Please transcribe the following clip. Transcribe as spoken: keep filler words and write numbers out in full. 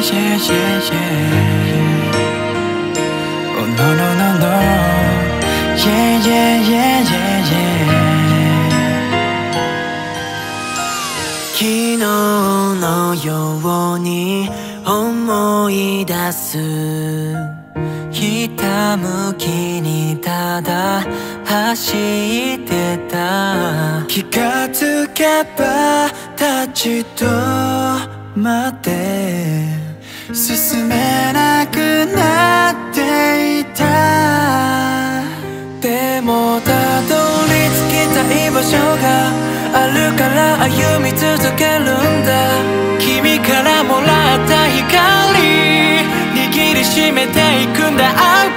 yeah, yeah, yeah, yeah. Oh no, no, no, no. Yeah, yeah, yeah, yeah, yeah. 昨日のように思い出す。 ひたむきにただ走ってた。気がつけば立ち止まって進めなくなっていた。でもたどり着きたい場所があるから歩み続けるんだ。君からもらった光 握りしめていくんだ。